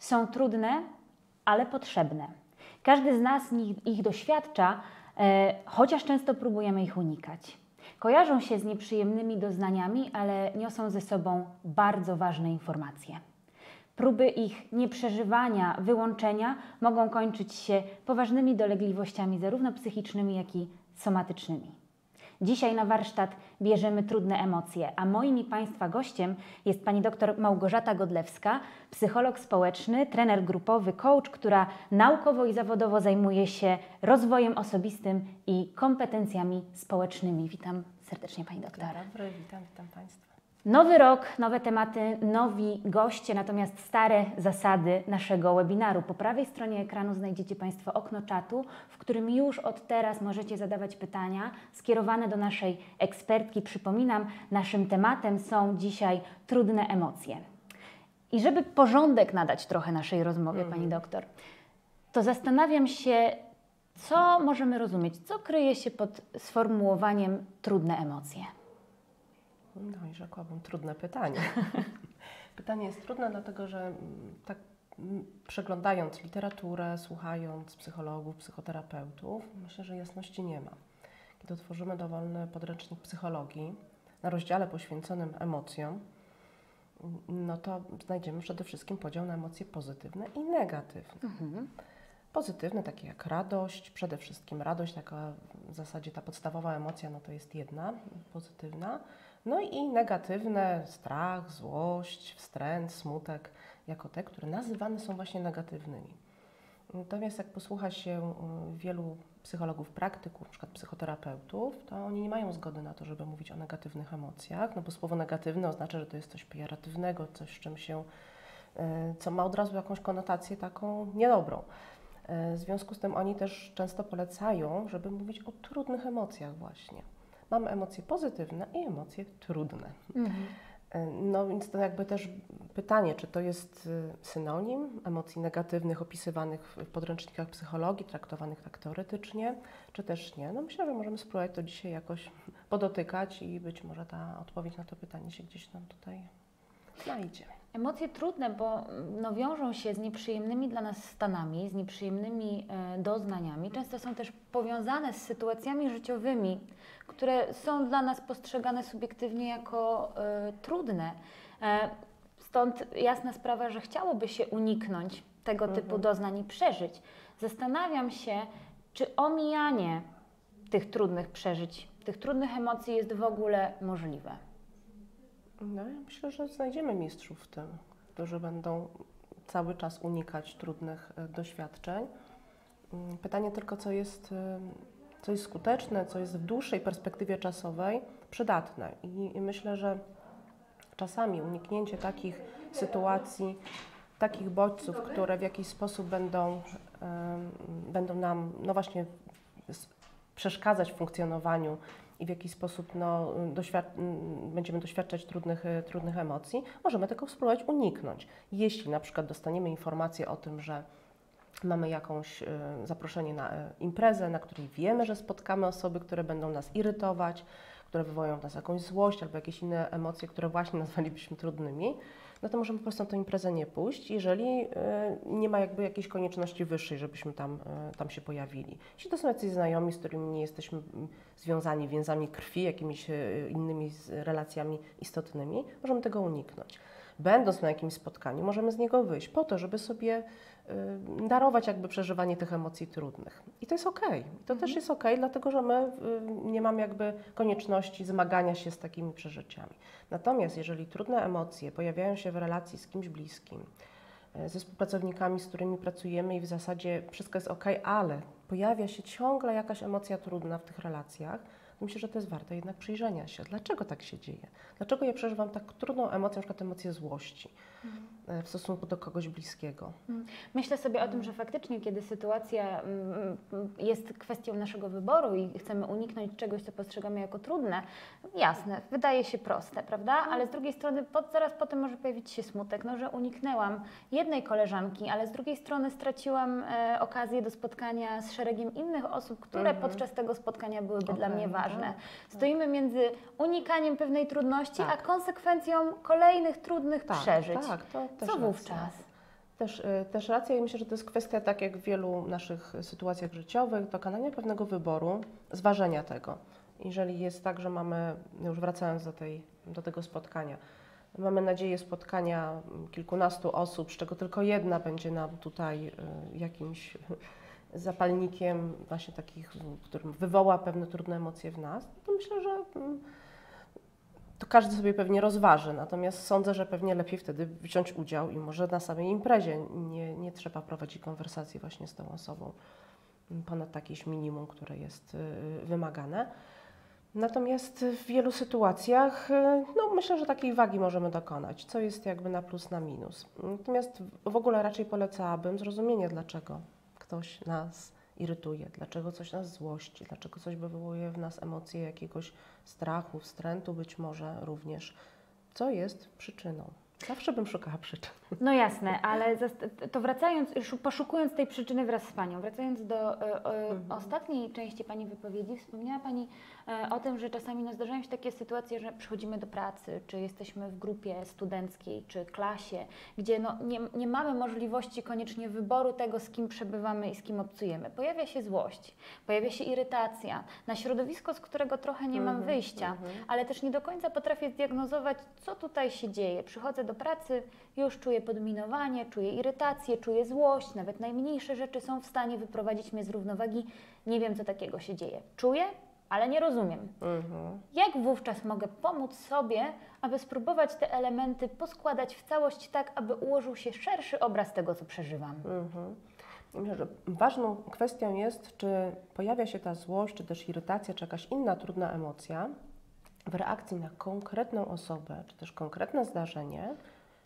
Są trudne, ale potrzebne. Każdy z nas ich doświadcza, chociaż często próbujemy ich unikać. Kojarzą się z nieprzyjemnymi doznaniami, ale niosą ze sobą bardzo ważne informacje. Próby ich nieprzeżywania, wyłączenia mogą kończyć się poważnymi dolegliwościami zarówno psychicznymi, jak i somatycznymi. Dzisiaj na warsztat bierzemy trudne emocje, a moim i Państwa gościem jest pani dr Małgorzata Godlewska, psycholog społeczny, trener grupowy, coach, która naukowo i zawodowo zajmuje się rozwojem osobistym i kompetencjami społecznymi. Witam serdecznie pani doktor. Dzień dobry, witam Państwa. Nowy rok, nowe tematy, nowi goście, natomiast stare zasady naszego webinaru. Po prawej stronie ekranu znajdziecie Państwo okno czatu, w którym już od teraz możecie zadawać pytania skierowane do naszej ekspertki. Przypominam, naszym tematem są dzisiaj trudne emocje. I żeby porządek nadać trochę naszej rozmowie, pani doktor, to zastanawiam się, co możemy rozumieć, co kryje się pod sformułowaniem trudne emocje. No i rzekłabym, trudne pytanie. Pytanie jest trudne, dlatego że tak przeglądając literaturę, słuchając psychologów, psychoterapeutów, myślę, że jasności nie ma. Kiedy otworzymy dowolny podręcznik psychologii na rozdziale poświęconym emocjom, no to znajdziemy przede wszystkim podział na emocje pozytywne i negatywne. Pozytywne, takie jak radość, przede wszystkim radość, taka w zasadzie ta podstawowa emocja, no to jest jedna, pozytywna. No i negatywne, strach, złość, wstręt, smutek, jako te, które nazywane są właśnie negatywnymi. Natomiast jak posłucha się wielu psychologów, praktyków, np. psychoterapeutów, to oni nie mają zgody na to, żeby mówić o negatywnych emocjach, no bo słowo negatywne oznacza, że to jest coś pejoratywnego, coś, z czym się, co ma od razu jakąś konotację taką niedobrą. W związku z tym oni też często polecają, żeby mówić o trudnych emocjach właśnie. Mamy emocje pozytywne i emocje trudne. No więc to jakby też pytanie, czy to jest synonim emocji negatywnych opisywanych w podręcznikach psychologii, traktowanych tak teoretycznie, czy też nie. No myślę, że możemy spróbować to dzisiaj jakoś podotykać i być może ta odpowiedź na to pytanie się gdzieś nam tutaj znajdzie. Emocje trudne, bo no, wiążą się z nieprzyjemnymi dla nas stanami, z nieprzyjemnymi doznaniami. Często są też powiązane z sytuacjami życiowymi, które są dla nas postrzegane subiektywnie jako trudne. Stąd jasna sprawa, że chciałoby się uniknąć tego typu doznań i przeżyć. Zastanawiam się, czy omijanie tych trudnych przeżyć, tych trudnych emocji jest w ogóle możliwe. No, ja myślę, że znajdziemy mistrzów w tym, którzy będą cały czas unikać trudnych doświadczeń. Pytanie tylko, co jest skuteczne, co jest w dłuższej perspektywie czasowej przydatne. I myślę, że czasami uniknięcie takich sytuacji, takich bodźców, które w jakiś sposób będą nam no właśnie przeszkadzać w funkcjonowaniu i w jakiś sposób no, będziemy doświadczać trudnych emocji, możemy tego spróbować uniknąć. Jeśli na przykład dostaniemy informację o tym, że mamy jakąś zaproszenie na imprezę, na której wiemy, że spotkamy osoby, które będą nas irytować, które wywołają w nas jakąś złość albo jakieś inne emocje, które właśnie nazwalibyśmy trudnymi, no to możemy po prostu na tę imprezę nie pójść, jeżeli nie ma jakby jakiejś konieczności wyższej, żebyśmy tam się pojawili. Jeśli to są jacyś znajomi, z którymi nie jesteśmy związani więzami krwi, jakimiś innymi relacjami istotnymi, możemy tego uniknąć. Będąc na jakimś spotkaniu, możemy z niego wyjść po to, żeby sobie darować jakby przeżywanie tych emocji trudnych. I to jest okej. To też jest okej, dlatego że my nie mamy jakby konieczności zmagania się z takimi przeżyciami. Natomiast jeżeli trudne emocje pojawiają się w relacji z kimś bliskim, ze współpracownikami, z którymi pracujemy i w zasadzie wszystko jest okej, ale pojawia się ciągle jakaś emocja trudna w tych relacjach, myślę, że to jest warte jednak przyjrzenia się. Dlaczego tak się dzieje? Dlaczego ja przeżywam tak trudną emocję, na przykład emocję złości w stosunku do kogoś bliskiego? Myślę sobie o tym, że faktycznie, kiedy sytuacja jest kwestią naszego wyboru i chcemy uniknąć czegoś, co postrzegamy jako trudne, jasne, wydaje się proste, prawda? Ale z drugiej strony zaraz potem może pojawić się smutek, no, że uniknęłam jednej koleżanki, ale z drugiej strony straciłam okazję do spotkania z szeregiem innych osób, które podczas tego spotkania byłyby dla mnie ważne. Stoimy między unikaniem pewnej trudności, a konsekwencją kolejnych trudnych przeżyć. Co wówczas? Też racja i myślę, że to jest kwestia, tak jak w wielu naszych sytuacjach życiowych, dokonania pewnego wyboru, zważenia tego. Jeżeli jest tak, że mamy, już wracając do tego spotkania, mamy nadzieję spotkania kilkunastu osób, z czego tylko jedna będzie nam tutaj jakimś zapalnikiem właśnie takich, który wywoła pewne trudne emocje w nas, to myślę, że to każdy sobie pewnie rozważy, natomiast sądzę, że pewnie lepiej wtedy wziąć udział i może na samej imprezie nie trzeba prowadzić konwersacji właśnie z tą osobą ponad jakieś minimum, które jest wymagane. Natomiast w wielu sytuacjach, no myślę, że takiej wagi możemy dokonać, co jest jakby na plus, na minus. Natomiast w ogóle raczej polecałabym zrozumienie, dlaczego ktoś nas irytuje, dlaczego coś nas złości, dlaczego coś wywołuje w nas emocje jakiegoś strachu, wstrętu być może również. Co jest przyczyną? Zawsze bym szukała przyczyn. No jasne, ale to wracając, już poszukując tej przyczyny wraz z Panią, wracając do ostatniej części Pani wypowiedzi, wspomniała Pani o tym, że czasami zdarzają się takie sytuacje, że przychodzimy do pracy, czy jesteśmy w grupie studenckiej, czy klasie, gdzie nie mamy możliwości koniecznie wyboru tego, z kim przebywamy i z kim obcujemy. Pojawia się złość, pojawia się irytacja na środowisko, z którego trochę nie mam wyjścia, ale też nie do końca potrafię zdiagnozować, co tutaj się dzieje. Przychodzę do pracy, już czuję podminowanie, czuję irytację, czuję złość, nawet najmniejsze rzeczy są w stanie wyprowadzić mnie z równowagi. Nie wiem, co takiego się dzieje. Czuję, ale nie rozumiem. Jak wówczas mogę pomóc sobie, aby spróbować te elementy poskładać w całość tak, aby ułożył się szerszy obraz tego, co przeżywam? Myślę, że ważną kwestią jest, czy pojawia się ta złość, czy też irytacja, czy jakaś inna trudna emocja w reakcji na konkretną osobę, czy też konkretne zdarzenie,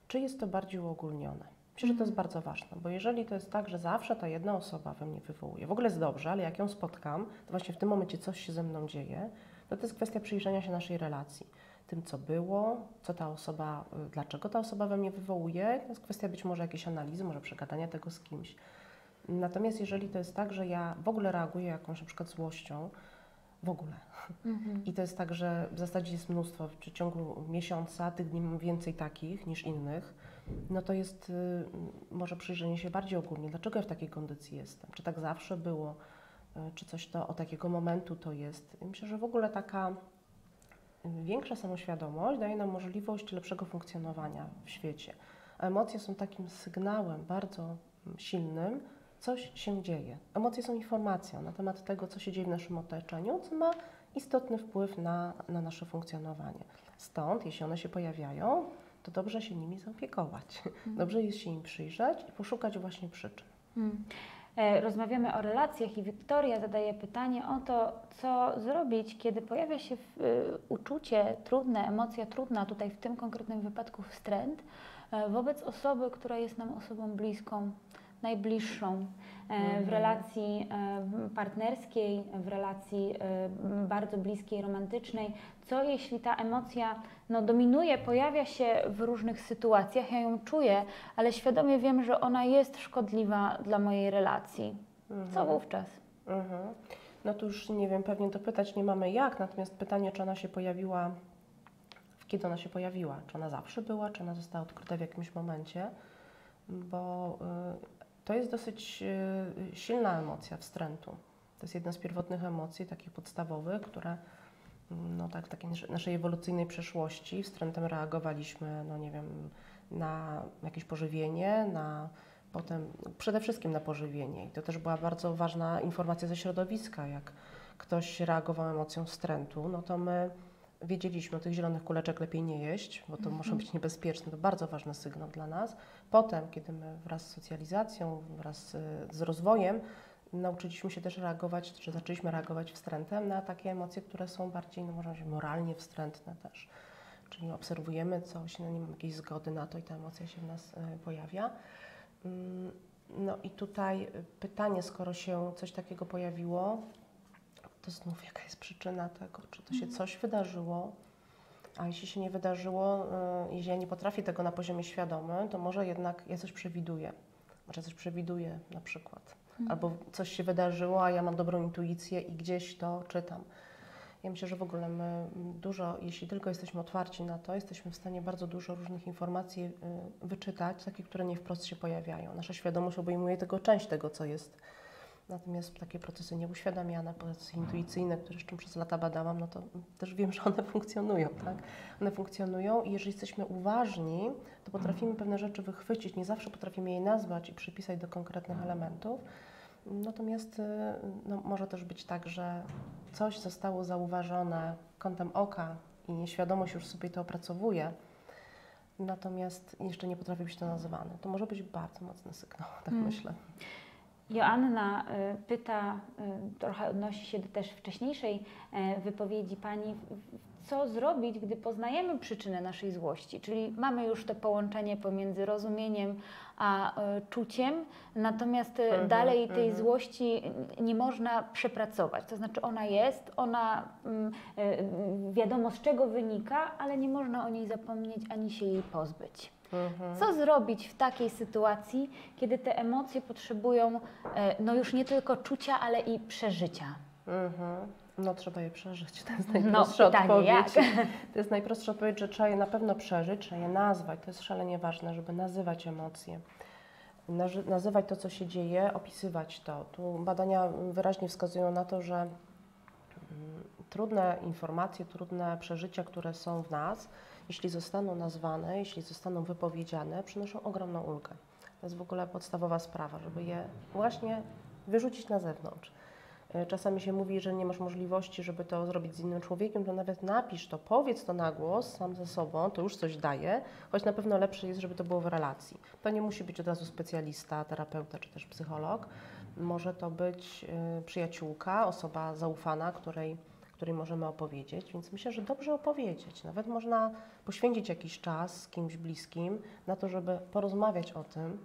czy jest to bardziej uogólnione. Myślę, że to jest bardzo ważne, bo jeżeli to jest tak, że zawsze ta jedna osoba we mnie wywołuje, w ogóle jest dobrze, ale jak ją spotkam, to właśnie w tym momencie coś się ze mną dzieje, to jest kwestia przyjrzenia się naszej relacji. Tym, co było, co ta osoba, dlaczego ta osoba we mnie wywołuje, to jest kwestia być może jakiejś analizy, może przegadania tego z kimś. Natomiast jeżeli to jest tak, że ja w ogóle reaguję jakąś na przykład złością, w ogóle. I to jest tak, że w zasadzie jest mnóstwo, w ciągu miesiąca, tych dni mamy więcej takich niż innych, no to jest może przyjrzenie się bardziej ogólnie, dlaczego ja w takiej kondycji jestem, czy tak zawsze było, czy coś to od takiego momentu to jest. I myślę, że w ogóle taka większa samoświadomość daje nam możliwość lepszego funkcjonowania w świecie. A emocje są takim sygnałem bardzo silnym, coś się dzieje. Emocje są informacją na temat tego, co się dzieje w naszym otoczeniu, co ma istotny wpływ na nasze funkcjonowanie. Stąd, jeśli one się pojawiają, to dobrze się nimi zaopiekować. Dobrze jest się im przyjrzeć i poszukać właśnie przyczyn. Rozmawiamy o relacjach i Wiktoria zadaje pytanie o to, co zrobić, kiedy pojawia się uczucie trudne, emocja trudna, tutaj w tym konkretnym wypadku wstręt, wobec osoby, która jest nam osobą bliską, najbliższą, w relacji partnerskiej, w relacji bardzo bliskiej, romantycznej. Co jeśli ta emocja dominuje, pojawia się w różnych sytuacjach, ja ją czuję, ale świadomie wiem, że ona jest szkodliwa dla mojej relacji. Co wówczas? No to już nie wiem, pewnie dopytać nie mamy jak, natomiast pytanie, czy ona się pojawiła, kiedy ona się pojawiła, czy ona zawsze była, czy ona została odkryta w jakimś momencie, bo to jest dosyć silna emocja wstrętu. To jest jedna z pierwotnych emocji, takich podstawowych, które w takiej naszej ewolucyjnej przeszłości wstrętem reagowaliśmy, no nie wiem, na jakieś pożywienie, przede wszystkim na pożywienie. I to też była bardzo ważna informacja ze środowiska. Jak ktoś reagował emocją wstrętu, no to my wiedzieliśmy, tych zielonych kuleczek lepiej nie jeść, bo to może być niebezpieczne, to bardzo ważny sygnał dla nas. Potem, kiedy my wraz z socjalizacją, wraz z rozwojem nauczyliśmy się też reagować, czy zaczęliśmy reagować wstrętem na takie emocje, które są bardziej, można się moralnie wstrętne też. Czyli obserwujemy coś, nie mamy jakiejś zgody na to i ta emocja się w nas pojawia. No i tutaj pytanie, skoro się coś takiego pojawiło, to znów jaka jest przyczyna tego, czy to się coś wydarzyło, a jeśli się nie wydarzyło, jeśli ja nie potrafię tego na poziomie świadomym, to może jednak ja coś przewiduję, na przykład, albo coś się wydarzyło, a ja mam dobrą intuicję i gdzieś to czytam. Ja myślę, że w ogóle my dużo, jeśli tylko jesteśmy otwarci na to, jesteśmy w stanie bardzo dużo różnych informacji wyczytać, takich, które nie wprost się pojawiają. Nasza świadomość obejmuje tylko część tego, co jest. Natomiast takie procesy nieuświadamiane, procesy intuicyjne, które z czym przez lata badałam, no to też wiem, że one funkcjonują, tak? One funkcjonują i jeżeli jesteśmy uważni, to potrafimy pewne rzeczy wychwycić, nie zawsze potrafimy je nazwać i przypisać do konkretnych elementów. Natomiast no, może też być tak, że coś zostało zauważone kątem oka i nieświadomość już sobie to opracowuje, natomiast jeszcze nie potrafi być to nazwane. To może być bardzo mocny sygnał, tak myślę. Joanna pyta, trochę odnosi się do też wcześniejszej wypowiedzi Pani, co zrobić, gdy poznajemy przyczynę naszej złości, czyli mamy już to połączenie pomiędzy rozumieniem a czuciem, natomiast dalej tej złości nie można przepracować, to znaczy ona jest, ona wiadomo z czego wynika, ale nie można o niej zapomnieć ani się jej pozbyć. Co zrobić w takiej sytuacji, kiedy te emocje potrzebują no już nie tylko czucia, ale i przeżycia? No trzeba je przeżyć, to jest najprostsza odpowiedź. Jak? To jest najprostsza odpowiedź, że trzeba je na pewno przeżyć, trzeba je nazwać. To jest szalenie ważne, żeby nazywać emocje. Nazywać to, co się dzieje, opisywać to. Tu badania wyraźnie wskazują na to, że trudne informacje, trudne przeżycia, które są w nas, jeśli zostaną nazwane, jeśli zostaną wypowiedziane, przynoszą ogromną ulgę. To jest w ogóle podstawowa sprawa, żeby je właśnie wyrzucić na zewnątrz. Czasami się mówi, że nie masz możliwości, żeby to zrobić z innym człowiekiem, to nawet napisz to, powiedz to na głos, sam ze sobą, to już coś daje, choć na pewno lepsze jest, żeby to było w relacji. To nie musi być od razu specjalista, terapeuta czy też psycholog. Może to być przyjaciółka, osoba zaufana, której możemy opowiedzieć, więc myślę, że dobrze opowiedzieć. Nawet można poświęcić jakiś czas z kimś bliskim na to, żeby porozmawiać o tym,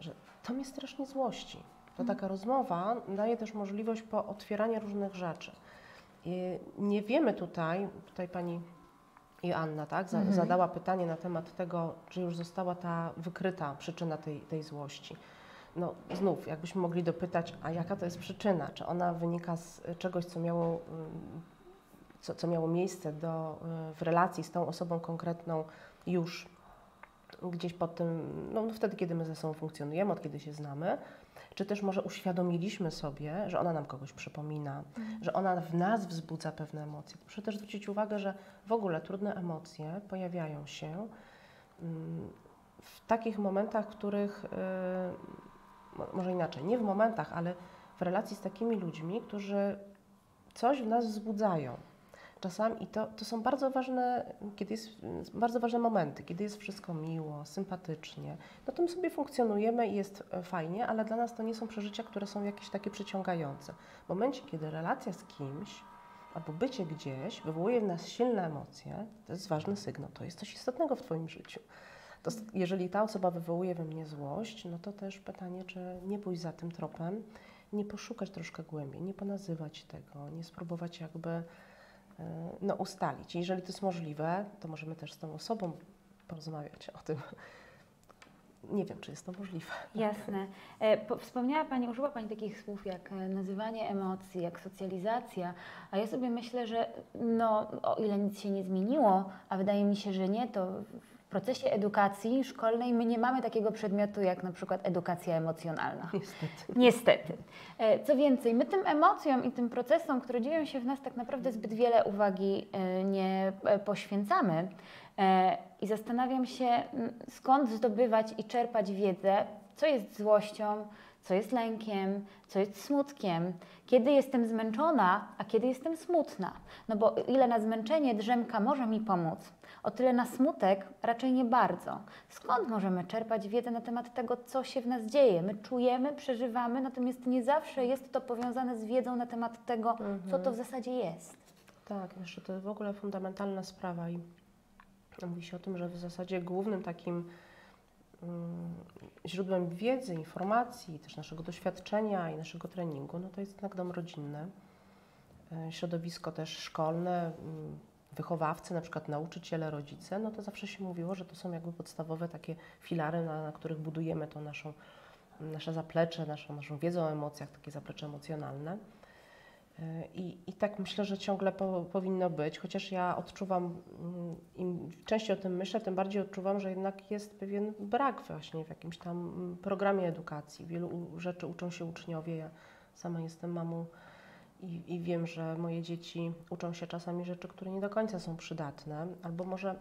że to mnie strasznie złości. To taka rozmowa daje też możliwość pootwierania różnych rzeczy. I nie wiemy tutaj Pani Joanna zadała pytanie na temat tego, czy już została ta wykryta przyczyna tej złości. No znów, jakbyśmy mogli dopytać, a jaka to jest przyczyna? Czy ona wynika z czegoś, co miało miejsce w relacji z tą osobą konkretną już gdzieś pod tym, no wtedy, kiedy my ze sobą funkcjonujemy, od kiedy się znamy, czy też może uświadomiliśmy sobie, że ona nam kogoś przypomina, że ona w nas wzbudza pewne emocje. Proszę też zwrócić uwagę, że w ogóle trudne emocje pojawiają się w takich momentach, w których... Może inaczej, nie w momentach, ale w relacji z takimi ludźmi, którzy coś w nas wzbudzają. Czasami i to są bardzo ważne, momenty, kiedy jest wszystko miło, sympatycznie. No to my sobie funkcjonujemy i jest fajnie, ale dla nas to nie są przeżycia, które są jakieś takie przyciągające. W momencie, kiedy relacja z kimś albo bycie gdzieś wywołuje w nas silne emocje, to jest ważny sygnał, to jest coś istotnego w Twoim życiu. To, jeżeli ta osoba wywołuje we mnie złość, no to też pytanie, czy nie pójść za tym tropem, nie poszukać troszkę głębiej, nie ponazywać tego, nie spróbować jakby no, ustalić. Jeżeli to jest możliwe, to możemy też z tą osobą porozmawiać o tym. Nie wiem, czy jest to możliwe. Jasne. Wspomniała Pani, użyła Pani takich słów jak nazywanie emocji, jak socjalizacja, a ja sobie myślę, że no, o ile nic się nie zmieniło, a wydaje mi się, że nie, to w procesie edukacji szkolnej my nie mamy takiego przedmiotu jak na przykład edukacja emocjonalna. Niestety. Niestety. Co więcej, my tym emocjom i tym procesom, które dzieją się w nas, tak naprawdę zbyt wiele uwagi nie poświęcamy. I zastanawiam się, skąd zdobywać i czerpać wiedzę, co jest złością, co jest lękiem, co jest smutkiem, kiedy jestem zmęczona, a kiedy jestem smutna. No bo ile na zmęczenie drzemka może mi pomóc, o tyle na smutek raczej nie bardzo. Skąd możemy czerpać wiedzę na temat tego, co się w nas dzieje? My czujemy, przeżywamy, natomiast nie zawsze jest to powiązane z wiedzą na temat tego, co to w zasadzie jest. Tak, jeszcze to w ogóle fundamentalna sprawa i mówi się o tym, że w zasadzie głównym takim źródłem wiedzy, informacji, też naszego doświadczenia i naszego treningu, no to jest jednak dom rodzinny, środowisko też szkolne, wychowawcy, na przykład nauczyciele, rodzice, no to zawsze się mówiło, że to są jakby podstawowe takie filary, na których budujemy to nasze zaplecze, naszą wiedzę o emocjach, takie zaplecze emocjonalne. I tak myślę, że ciągle powinno być, chociaż ja odczuwam, im częściej o tym myślę, tym bardziej odczuwam, że jednak jest pewien brak właśnie w jakimś tam programie edukacji. Wielu rzeczy uczą się uczniowie. Ja sama jestem mamą i wiem, że moje dzieci uczą się czasami rzeczy, które nie do końca są przydatne, albo może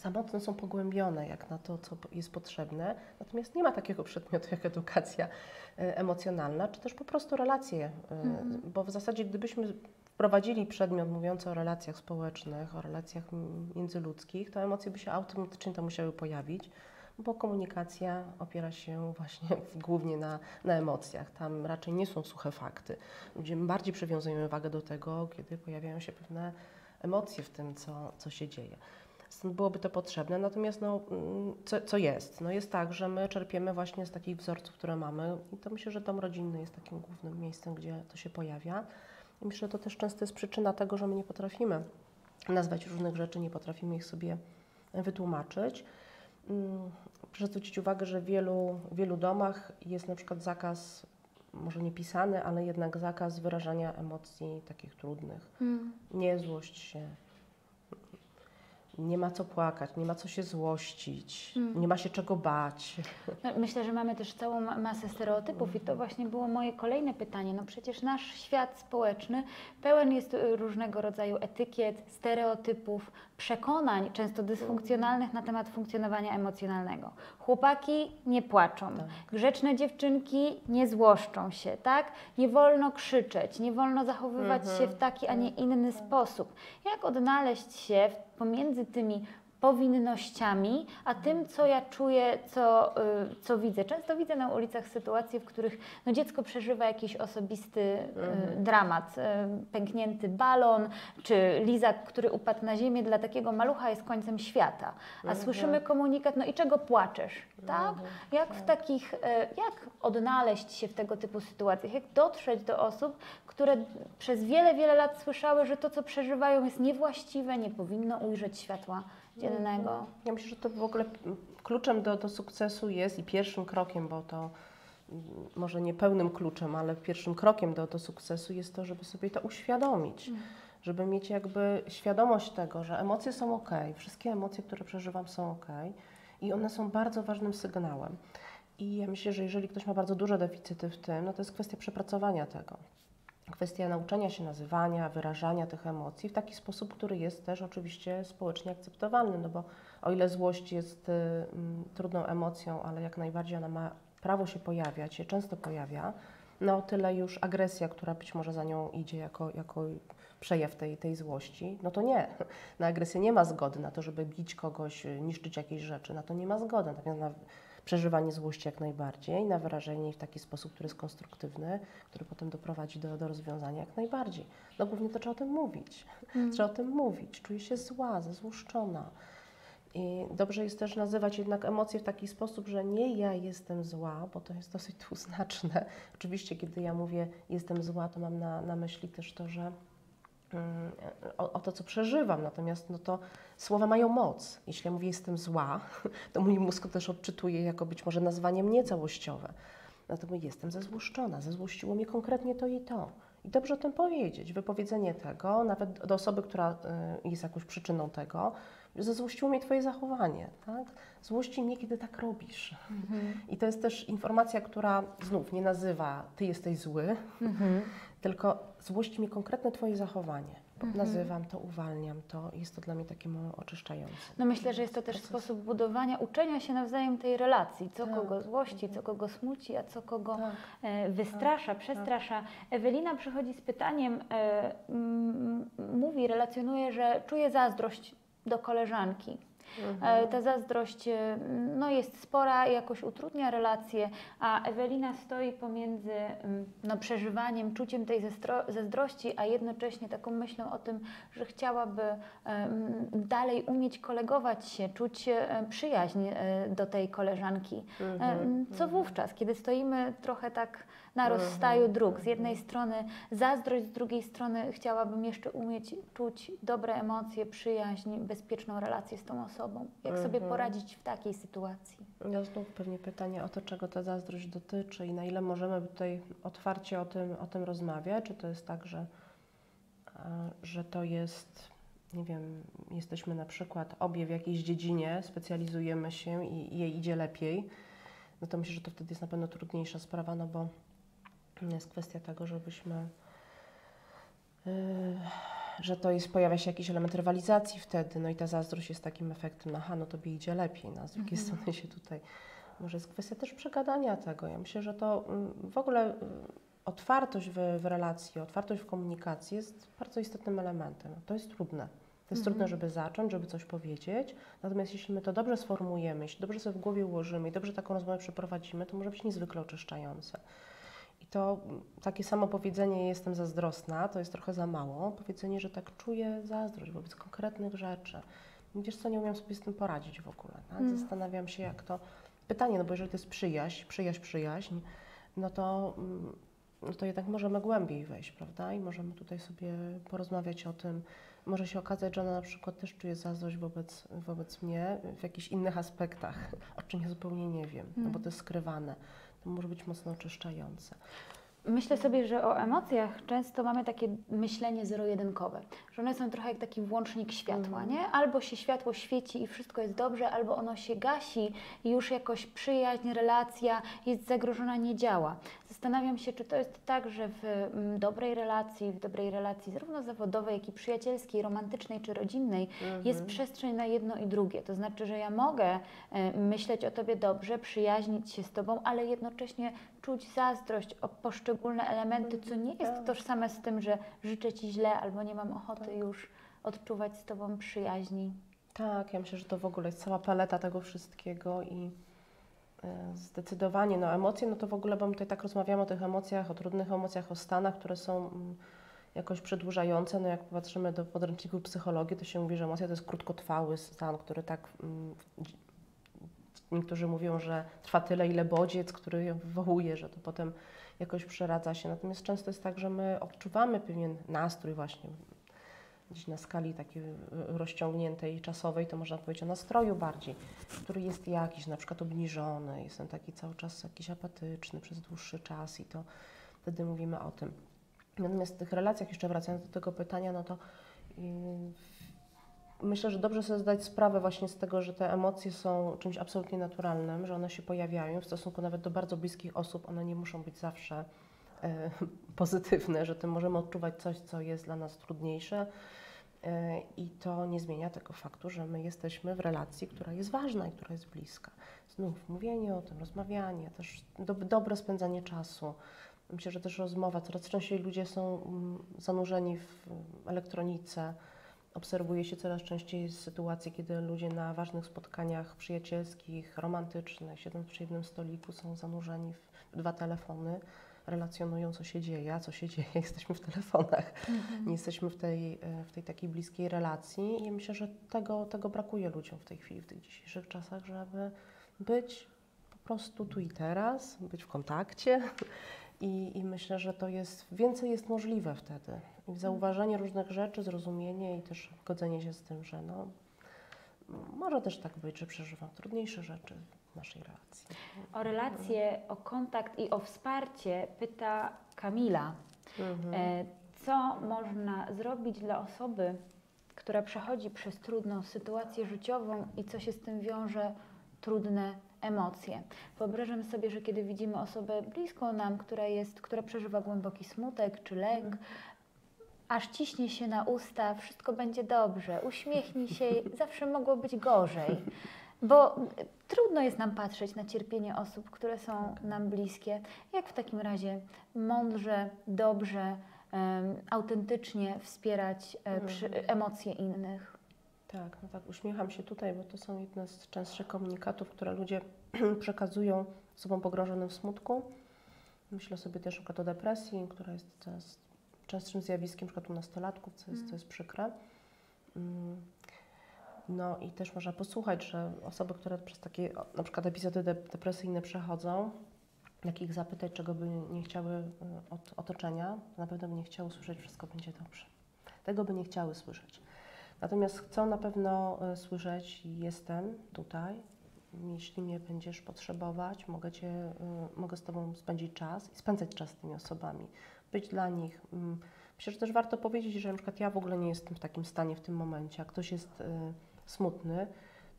za mocno są pogłębione jak na to, co jest potrzebne. Natomiast nie ma takiego przedmiotu jak edukacja emocjonalna, czy też po prostu relacje. Bo w zasadzie gdybyśmy wprowadzili przedmiot mówiący o relacjach społecznych, o relacjach międzyludzkich, to emocje by się automatycznie tam musiały pojawić, bo komunikacja opiera się właśnie głównie na emocjach. Tam raczej nie są suche fakty. Ludzie bardziej przywiązują uwagę do tego, kiedy pojawiają się pewne emocje w tym, co się dzieje. Stąd byłoby to potrzebne, natomiast no, co jest? No jest tak, że my czerpiemy właśnie z takich wzorców, które mamy i to myślę, że dom rodzinny jest takim głównym miejscem, gdzie to się pojawia. I myślę, że to też często jest przyczyna tego, że my nie potrafimy nazwać różnych rzeczy, nie potrafimy ich sobie wytłumaczyć. Proszę zwrócić uwagę, że w wielu domach jest na przykład zakaz, może nie pisany, ale jednak zakaz wyrażania emocji takich trudnych. Nie złość się. Nie ma co płakać, nie ma co się złościć, nie ma się czego bać. Myślę, że mamy też całą masę stereotypów i to właśnie było moje kolejne pytanie. No przecież nasz świat społeczny pełen jest różnego rodzaju etykiet, stereotypów, przekonań, często dysfunkcjonalnych na temat funkcjonowania emocjonalnego. Chłopaki nie płaczą, tak. Grzeczne dziewczynki nie złoszczą się, tak? Nie wolno krzyczeć, nie wolno zachowywać się w taki, a nie inny sposób. Jak odnaleźć się pomiędzy tymi powinnościami, a tym, co ja czuję, co widzę. Często widzę na ulicach sytuacje, w których no, dziecko przeżywa jakiś osobisty dramat. Pęknięty balon, czy lizak, który upadł na ziemię, dla takiego malucha jest końcem świata. A słyszymy komunikat, no i czego płaczesz? Tak? Jak w takich, jak odnaleźć się w tego typu sytuacjach? Jak dotrzeć do osób, które przez wiele lat słyszały, że to, co przeżywają, jest niewłaściwe, nie powinno ujrzeć światła dziennego. Ja myślę, że to w ogóle kluczem do sukcesu jest i pierwszym krokiem, bo to może nie pełnym kluczem, ale pierwszym krokiem do sukcesu jest to, żeby sobie to uświadomić, żeby mieć jakby świadomość tego, że emocje są ok, wszystkie emocje, które przeżywam są ok i one są bardzo ważnym sygnałem. I ja myślę, że jeżeli ktoś ma bardzo duże deficyty w tym, no to jest kwestia przepracowania tego. Kwestia nauczenia się nazywania, wyrażania tych emocji w taki sposób, który jest też oczywiście społecznie akceptowalny, no bo o ile złość jest trudną emocją, ale jak najbardziej ona ma prawo się pojawiać, się często pojawia, no o tyle już agresja, która być może za nią idzie jako przejaw tej złości, no to nie. Na agresję nie ma zgody, na to, żeby bić kogoś, niszczyć jakieś rzeczy, na to nie ma zgody, natomiast na przeżywanie złości jak najbardziej, na wyrażenie jej w taki sposób, który jest konstruktywny, który potem doprowadzi do rozwiązania jak najbardziej. No głównie to trzeba o tym mówić. Trzeba o tym mówić. Czuję się zła, zezłoszczona. I dobrze jest też nazywać jednak emocje w taki sposób, że nie ja jestem zła, bo to jest dosyć dwuznaczne. Oczywiście, kiedy ja mówię jestem zła, to mam na myśli też to, że o to, co przeżywam, natomiast no to słowa mają moc. Jeśli ja mówię jestem zła, to mój mózg też odczytuje jako być może nazwanie mnie całościowe. Natomiast jestem zezłoszczona, zezłościło mnie konkretnie to i to. I dobrze o tym powiedzieć, wypowiedzenie tego, nawet do osoby, która jest jakąś przyczyną tego, zezłościło mnie twoje zachowanie, tak? Złości mnie, kiedy tak robisz. I to jest też informacja, która znów nie nazywa ty jesteś zły, tylko złości mi konkretne twoje zachowanie. Nazywam to, uwalniam to, jest to dla mnie takie mało oczyszczające. No myślę, że jest to też sposób budowania, uczenia się nawzajem tej relacji, co kogo złości, co kogo smuci, a co kogo wystrasza, przestrasza. Ewelina przychodzi z pytaniem, mówi, relacjonuje, że czuje zazdrość do koleżanki. Ta zazdrość no, jest spora, jakoś utrudnia relacje, a Ewelina stoi pomiędzy no, przeżywaniem, czuciem tej zazdrości, a jednocześnie taką myślą o tym, że chciałaby dalej umieć kolegować się, czuć przyjaźń do tej koleżanki. Co wówczas, kiedy stoimy trochę tak na rozstaju dróg? Z jednej strony zazdrość, z drugiej strony chciałabym jeszcze umieć czuć dobre emocje, przyjaźń, bezpieczną relację z tą osobą. Jak sobie poradzić w takiej sytuacji? No znów pewnie pytanie o to, czego ta zazdrość dotyczy i na ile możemy tutaj otwarcie o tym rozmawiać. Czy to jest tak, że że to jest, nie wiem, jesteśmy na przykład obie w jakiejś dziedzinie, specjalizujemy się i jej idzie lepiej, no to myślę, że to wtedy jest na pewno trudniejsza sprawa, no bo jest kwestia tego, żebyśmy, że to jest, pojawia się jakiś element rywalizacji wtedy, no i ta zazdrość jest takim efektem, aha, no tobie idzie lepiej, no, z drugiej strony się tutaj, może jest kwestia też przegadania tego. Ja myślę, że to w ogóle otwartość w relacji, otwartość w komunikacji jest bardzo istotnym elementem. To jest trudne. To jest trudne, żeby zacząć, żeby coś powiedzieć. Natomiast jeśli my to dobrze sformułujemy, jeśli dobrze sobie w głowie ułożymy i dobrze taką rozmowę przeprowadzimy, to może być niezwykle oczyszczające. I to takie samo powiedzenie jestem zazdrosna, to jest trochę za mało. Powiedzenie, że tak czuję zazdrość wobec konkretnych rzeczy. Wiesz co, nie umiem sobie z tym poradzić w ogóle. Tak? Zastanawiam się, jak to... Pytanie, no bo jeżeli to jest przyjaźń, no to jednak możemy głębiej wejść, prawda? I możemy tutaj sobie porozmawiać o tym. Może się okazać, że ona na przykład też czuje zazdrość wobec mnie w jakichś innych aspektach, o czym ja zupełnie nie wiem, no bo to jest skrywane. To może być mocno oczyszczające. Myślę sobie, że o emocjach często mamy takie myślenie zero-jedynkowe, że one są trochę jak taki włącznik światła, nie? Albo się światło świeci i wszystko jest dobrze, albo ono się gasi i już jakoś przyjaźń, relacja jest zagrożona, nie działa. Zastanawiam się, czy to jest tak, że w dobrej relacji zarówno zawodowej, jak i przyjacielskiej, romantycznej czy rodzinnej jest przestrzeń na jedno i drugie. To znaczy, że ja mogę myśleć o tobie dobrze, przyjaźnić się z tobą, ale jednocześnie czuć zazdrość o poszczególne elementy, co nie jest tożsame z tym, że życzę ci źle albo nie mam ochoty już odczuwać z tobą przyjaźni. Tak, ja myślę, że to w ogóle jest cała paleta tego wszystkiego i zdecydowanie, no emocje, no to w ogóle, bo my tutaj tak rozmawiamy o tych emocjach, o trudnych emocjach, o stanach, które są jakoś przedłużające, no jak patrzymy do podręczników psychologii, to się mówi, że emocja to jest krótkotrwały stan, który tak, niektórzy mówią, że trwa tyle, ile bodziec, który ją wywołuje, że to potem jakoś przeradza się, natomiast często jest tak, że my odczuwamy pewien nastrój właśnie, gdzieś na skali takiej rozciągniętej czasowej, to można powiedzieć o nastroju bardziej, który jest jakiś na przykład obniżony, jestem taki cały czas jakiś apatyczny przez dłuższy czas i to wtedy mówimy o tym. Natomiast w tych relacjach, jeszcze wracając do tego pytania, no to myślę, że dobrze sobie zdać sprawę właśnie z tego, że te emocje są czymś absolutnie naturalnym, że one się pojawiają w stosunku nawet do bardzo bliskich osób, one nie muszą być zawsze pozytywne, że tym możemy odczuwać coś, co jest dla nas trudniejsze i to nie zmienia tego faktu, że my jesteśmy w relacji, która jest ważna i która jest bliska. Znów mówienie o tym, rozmawianie, też dobre spędzanie czasu. Myślę, że też rozmowa. Coraz częściej ludzie są zanurzeni w elektronice. Obserwuje się coraz częściej sytuacje, kiedy ludzie na ważnych spotkaniach przyjacielskich, romantycznych, siedząc przy jednym stoliku, są zanurzeni w dwa telefony. Relacjonują, co się dzieje, jesteśmy w telefonach, nie jesteśmy w tej takiej bliskiej relacji i myślę, że tego brakuje ludziom w tej chwili, w tych dzisiejszych czasach, żeby być po prostu tu i teraz, być w kontakcie i myślę, że to jest, więcej jest możliwe wtedy. I zauważenie różnych rzeczy, zrozumienie i też godzenie się z tym, że no, może też tak być, że przeżywam trudniejsze rzeczy w naszej relacji. O relacje, o kontakt i o wsparcie pyta Kamila. Co można zrobić dla osoby, która przechodzi przez trudną sytuację życiową i co się z tym wiąże, trudne emocje. Wyobrażam sobie, że kiedy widzimy osobę bliską nam, która przeżywa głęboki smutek czy lęk, aż ciśnie się na usta, wszystko będzie dobrze, uśmiechnij się, zawsze mogło być gorzej. Bo trudno jest nam patrzeć na cierpienie osób, które są nam bliskie. Jak w takim razie mądrze, dobrze, autentycznie wspierać emocje innych? Tak, no tak, uśmiecham się tutaj, bo to są jedne z częstszych komunikatów, które ludzie przekazują osobom pogrążonym w smutku. Myślę sobie też o depresji, która jest coraz częstszym zjawiskiem, na przykład u nastolatków, co jest przykre. No i też można posłuchać, że osoby, które przez takie na przykład epizody depresyjne przechodzą, jak ich zapytać, czego by nie chciały od otoczenia, na pewno by nie chciały słyszeć, wszystko będzie dobrze. Tego by nie chciały słyszeć. Natomiast chcą na pewno słyszeć, jestem tutaj, jeśli mnie będziesz potrzebować, mogę z tobą spędzić czas i spędzać czas z tymi osobami, być dla nich Przecież też warto powiedzieć, że na przykład ja w ogóle nie jestem w takim stanie w tym momencie, a ktoś jest smutny,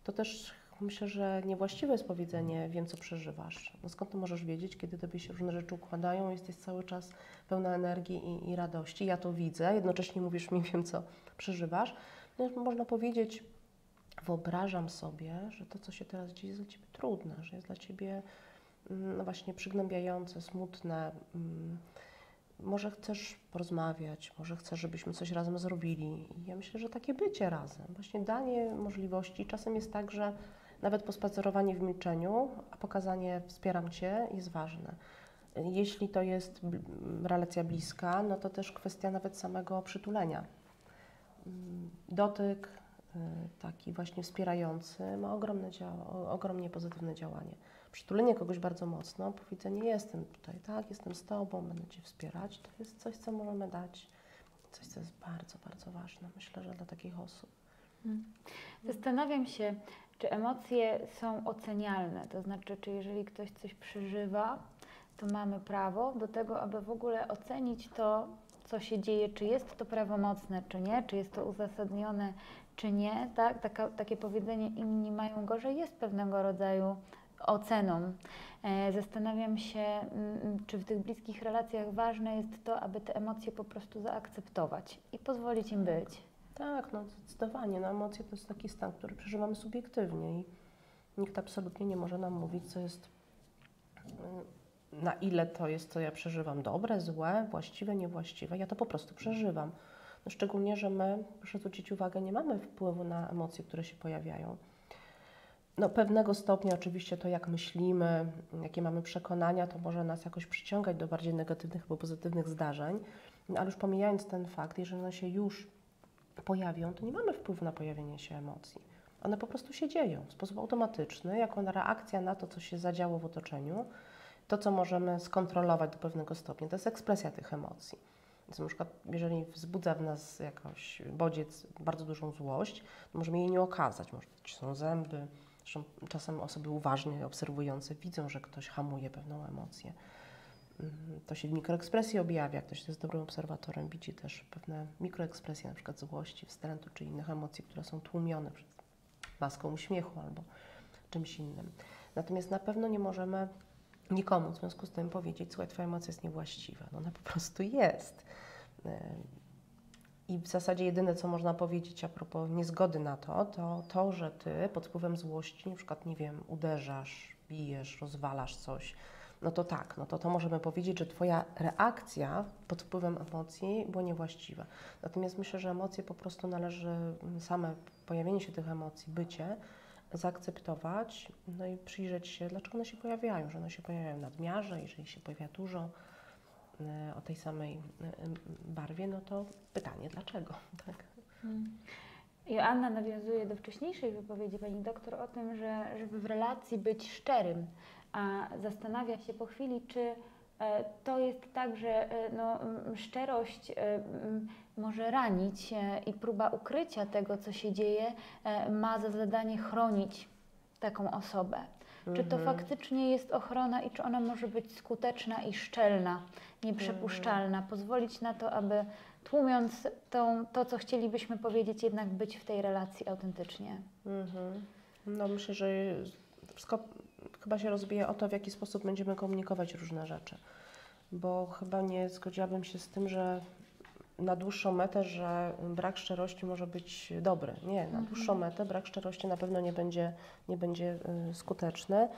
to też myślę, że niewłaściwe jest powiedzenie, wiem co przeżywasz. No skąd ty możesz wiedzieć, kiedy tobie się różne rzeczy układają, jesteś cały czas pełna energii i radości. Ja to widzę, jednocześnie mówisz mi, wiem co przeżywasz. No, można powiedzieć, wyobrażam sobie, że to co się teraz dzieje jest dla ciebie trudne, że jest dla ciebie no właśnie przygnębiające, smutne. Może chcesz porozmawiać, może chcesz, żebyśmy coś razem zrobili. I ja myślę, że takie bycie razem, właśnie danie możliwości. Czasem jest tak, że nawet pospacerowanie w milczeniu, a pokazanie wspieram cię jest ważne. Jeśli to jest relacja bliska, no to też kwestia nawet samego przytulenia. Dotyk taki właśnie wspierający ma ogromnie pozytywne działanie. Przytulenie kogoś bardzo mocno, powiedzenie jestem tutaj, tak, jestem z tobą, będę cię wspierać, to jest coś, co możemy dać, coś, co jest bardzo, bardzo ważne, myślę, że dla takich osób. Zastanawiam się, czy emocje są ocenialne, to znaczy, czy jeżeli ktoś coś przeżywa, to mamy prawo do tego, aby w ogóle ocenić to, co się dzieje, czy jest to prawomocne, czy nie, czy jest to uzasadnione, czy nie, tak? Takie powiedzenie inni mają gorzej jest pewnego rodzaju oceną. Zastanawiam się, czy w tych bliskich relacjach ważne jest to, aby te emocje po prostu zaakceptować i pozwolić im być. Tak, no zdecydowanie. No, emocje to jest taki stan, który przeżywamy subiektywnie i nikt absolutnie nie może nam mówić, co jest, na ile to jest, co ja przeżywam, dobre, złe, właściwe, niewłaściwe. Ja to po prostu przeżywam. No, szczególnie, że my, proszę zwrócić uwagę, nie mamy wpływu na emocje, które się pojawiają. No, pewnego stopnia oczywiście to, jak myślimy, jakie mamy przekonania, to może nas jakoś przyciągać do bardziej negatywnych albo pozytywnych zdarzeń, no, ale już pomijając ten fakt, jeżeli one się już pojawią, to nie mamy wpływu na pojawienie się emocji. One po prostu się dzieją w sposób automatyczny, jako reakcja na to, co się zadziało w otoczeniu, to, co możemy skontrolować do pewnego stopnia, to jest ekspresja tych emocji. Więc na przykład, jeżeli wzbudza w nas jakoś bodziec bardzo dużą złość, to możemy jej nie okazać, może to są zęby. Zresztą czasem osoby uważne, obserwujące widzą, że ktoś hamuje pewną emocję. To się w mikroekspresji objawia. Ktoś jest dobrym obserwatorem, widzi też pewne mikroekspresje, na przykład złości, wstrętu czy innych emocji, które są tłumione przez maską uśmiechu albo czymś innym. Natomiast na pewno nie możemy nikomu w związku z tym powiedzieć, słuchaj, twoja emocja jest niewłaściwa. No ona po prostu jest. I w zasadzie jedyne, co można powiedzieć a propos niezgody na to, to to, że ty pod wpływem złości, na przykład, nie wiem, uderzasz, bijesz, rozwalasz coś, no to tak, no to możemy powiedzieć, że twoja reakcja pod wpływem emocji była niewłaściwa. Natomiast myślę, że emocje po prostu należy, same pojawienie się tych emocji, bycie, zaakceptować, no i przyjrzeć się, dlaczego one się pojawiają, że one się pojawiają w nadmiarze, jeżeli się pojawia dużo o tej samej barwie, no to pytanie, dlaczego? Tak? Joanna nawiązuje do wcześniejszej wypowiedzi pani doktor o tym, że żeby w relacji być szczerym, a zastanawia się po chwili, czy to jest tak, że no, szczerość może ranić i próba ukrycia tego, co się dzieje, ma za zadanie chronić taką osobę. Czy to faktycznie jest ochrona i czy ona może być skuteczna i szczelna, nieprzepuszczalna, pozwolić na to, aby tłumiąc to, co chcielibyśmy powiedzieć, jednak być w tej relacji autentycznie? No myślę, że wszystko chyba się rozbija o to, w jaki sposób będziemy komunikować różne rzeczy, bo chyba nie zgodziłabym się z tym, że na dłuższą metę, że brak szczerości może być dobry. Nie, na dłuższą metę brak szczerości na pewno nie będzie skuteczny.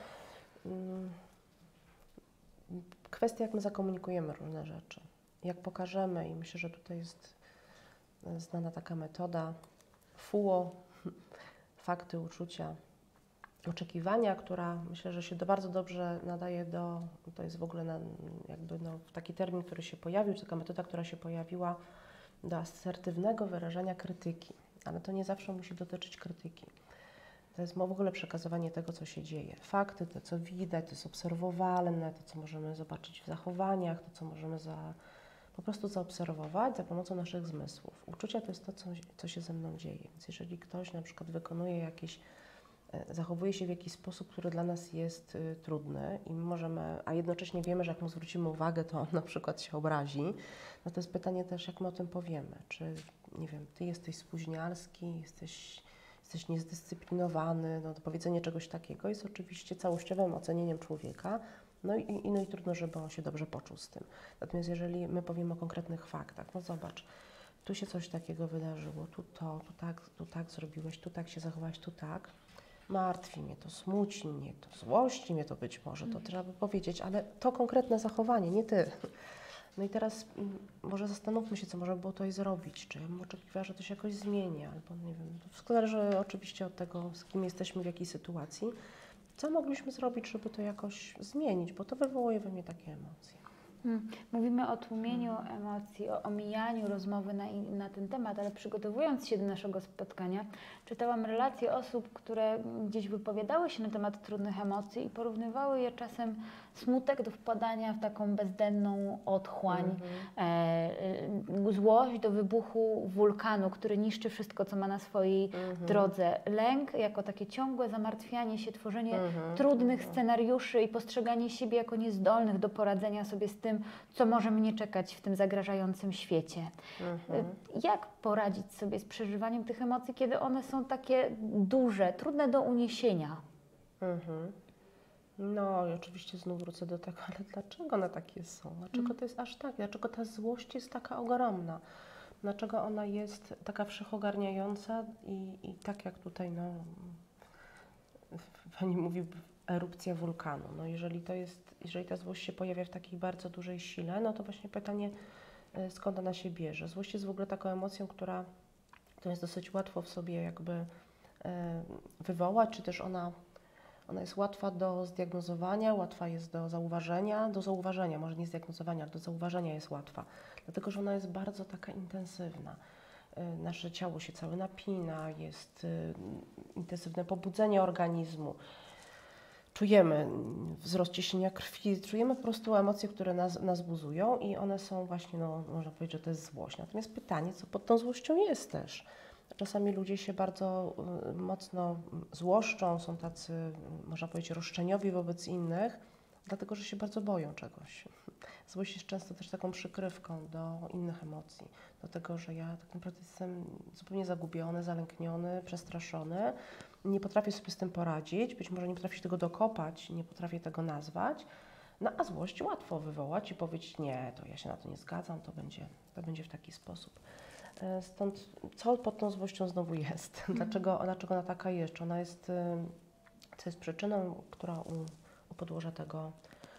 Kwestia, jak my zakomunikujemy różne rzeczy, jak pokażemy, i myślę, że tutaj jest znana taka metoda FUO, fakty, uczucia, oczekiwania, która myślę, że się bardzo dobrze nadaje do, to jest w ogóle jakby no, taki termin, który się pojawił, taka metoda, która się pojawiła do asertywnego wyrażania krytyki, ale to nie zawsze musi dotyczyć krytyki. To jest w ogóle przekazywanie tego, co się dzieje. Fakty, to co widać, to jest obserwowalne, to co możemy zobaczyć w zachowaniach, to co możemy po prostu zaobserwować za pomocą naszych zmysłów. Uczucia to jest to, co się ze mną dzieje. Więc jeżeli ktoś na przykład wykonuje jakieś zachowuje się w jakiś sposób, który dla nas jest trudny i możemy, a jednocześnie wiemy, że jak mu zwrócimy uwagę, to on na przykład się obrazi. No to jest pytanie też, jak my o tym powiemy. Czy, nie wiem, ty jesteś spóźnialski, jesteś niezdyscyplinowany, no to powiedzenie czegoś takiego jest oczywiście całościowym ocenieniem człowieka, no i trudno, żeby on się dobrze poczuł z tym. Natomiast jeżeli my powiemy o konkretnych faktach, no zobacz, tu się coś takiego wydarzyło, tu to, tu tak zrobiłeś, tu tak się zachowałeś, tu tak, martwi mnie to, smuci mnie to, złości mnie to być może, to trzeba by powiedzieć, ale to konkretne zachowanie, nie ty. No i teraz może zastanówmy się, co można było tutaj zrobić, czy ja bym oczekiwała, że to się jakoś zmieni, albo nie wiem, to wszystko zależy oczywiście od tego, z kim jesteśmy, w jakiej sytuacji. Co mogliśmy zrobić, żeby to jakoś zmienić, bo to wywołuje we mnie takie emocje. Mówimy o tłumieniu emocji, o omijaniu rozmowy na ten temat, ale przygotowując się do naszego spotkania, czytałam relacje osób, które gdzieś wypowiadały się na temat trudnych emocji i porównywały je czasem smutek do wpadania w taką bezdenną otchłań, złość do wybuchu wulkanu, który niszczy wszystko, co ma na swojej drodze, lęk jako takie ciągłe zamartwianie się, tworzenie trudnych scenariuszy i postrzeganie siebie jako niezdolnych do poradzenia sobie z tym, co może mnie czekać w tym zagrażającym świecie. Jak poradzić sobie z przeżywaniem tych emocji, kiedy one są takie duże, trudne do uniesienia? No i oczywiście znów wrócę do tego, ale dlaczego one takie są? Dlaczego to jest aż tak? Dlaczego ta złość jest taka ogromna? Dlaczego ona jest taka wszechogarniająca i tak jak tutaj, no, pani mówi, erupcja wulkanu. No jeżeli ta złość się pojawia w takiej bardzo dużej sile, no to właśnie pytanie, skąd ona się bierze. Złość jest w ogóle taką emocją, która jest dosyć łatwo w sobie jakby wywołać, czy też ona jest łatwa do zdiagnozowania, łatwa jest do zauważenia, może nie zdiagnozowania, ale do zauważenia jest łatwa, dlatego że ona jest bardzo taka intensywna. Nasze ciało się całe napina, jest intensywne pobudzenie organizmu. Czujemy wzrost ciśnienia krwi, czujemy po prostu emocje, które nas buzują i one są właśnie, no, można powiedzieć, że to jest złość. Natomiast pytanie, co pod tą złością jest też. Czasami ludzie się bardzo mocno złoszczą, są tacy, można powiedzieć, roszczeniowi wobec innych, dlatego że się bardzo boją czegoś. Złość jest często też taką przykrywką do innych emocji, do tego, że ja tak naprawdę jestem zupełnie zagubiony, zalękniony, przestraszony, nie potrafię sobie z tym poradzić, być może nie potrafię się tego dokopać, nie potrafię tego nazwać, no a złość łatwo wywołać i powiedzieć, nie, to ja się na to nie zgadzam, to będzie w taki sposób. Stąd co pod tą złością znowu jest? Dlaczego ona taka jest? Czy ona jest, co jest przyczyną, która u podłoża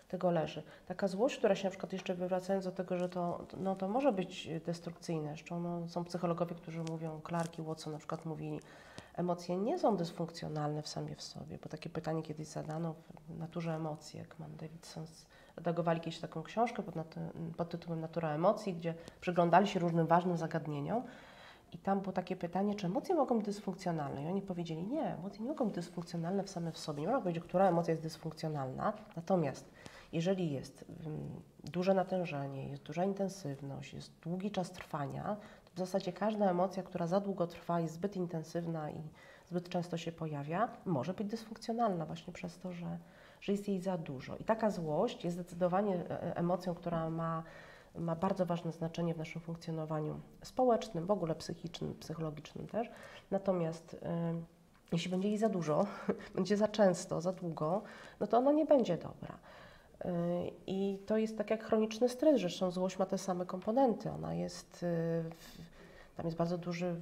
tego leży. Taka złość, która się na przykład jeszcze wywracając do tego, że to może być destrukcyjne. Jeszcze są psychologowie, którzy mówią, Clark i Watson na przykład mówili, emocje nie są dysfunkcjonalne w sobie, bo takie pytanie kiedyś zadano w Naturze emocji, jak Mann Davidson redagowali kiedyś taką książkę pod tytułem Natura emocji, gdzie przyglądali się różnym ważnym zagadnieniom i tam było takie pytanie, czy emocje mogą być dysfunkcjonalne? I oni powiedzieli, nie, emocje nie mogą być dysfunkcjonalne same w sobie. Nie można powiedzieć, która emocja jest dysfunkcjonalna, natomiast jeżeli jest duże natężenie, jest duża intensywność, jest długi czas trwania, to w zasadzie każda emocja, która za długo trwa, jest zbyt intensywna i zbyt często się pojawia, może być dysfunkcjonalna właśnie przez to, że jest jej za dużo. I taka złość jest zdecydowanie emocją, która ma bardzo ważne znaczenie w naszym funkcjonowaniu społecznym, w ogóle psychicznym, psychologicznym też. Natomiast jeśli będzie jej za dużo, będzie za często, za długo, no to ona nie będzie dobra. I to jest tak jak chroniczny stres, zresztą złość ma te same komponenty, tam jest bardzo duży